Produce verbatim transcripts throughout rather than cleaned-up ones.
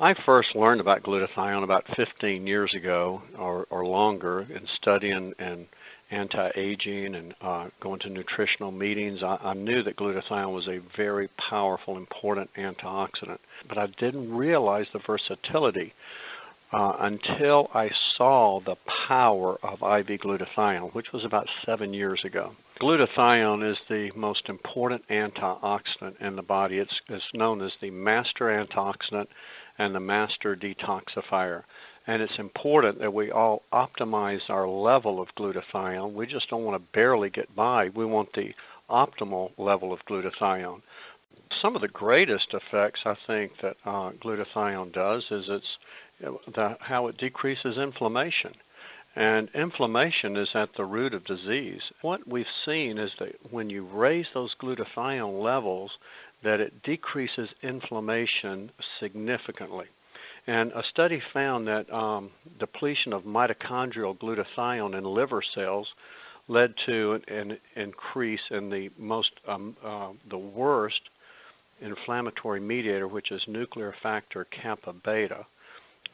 I first learned about glutathione about fifteen years ago or, or longer in studying and anti-aging and uh, going to nutritional meetings. I, I knew that glutathione was a very powerful, important antioxidant, but I didn't realize the versatility uh, until I saw the power of I V glutathione, which was about seven years ago. Glutathione is the most important antioxidant in the body. It's, it's known as the master antioxidant and the master detoxifier. And it's important that we all optimize our level of glutathione. We just don't want to barely get by. We want the optimal level of glutathione. Some of the greatest effects I think that uh, glutathione does is it's the, how it decreases inflammation. And inflammation is at the root of disease. What we've seen is that when you raise those glutathione levels, that it decreases inflammation significantly. And a study found that um, depletion of mitochondrial glutathione in liver cells led to an, an increase in the most, um, uh, the worst inflammatory mediator, which is nuclear factor kappa beta.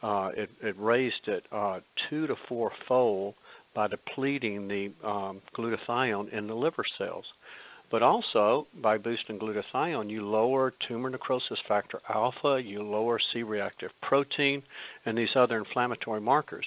Uh, it, it raised it uh, two to four fold by depleting the um, glutathione in the liver cells. But also, by boosting glutathione, you lower tumor necrosis factor alpha, you lower C reactive protein, and these other inflammatory markers.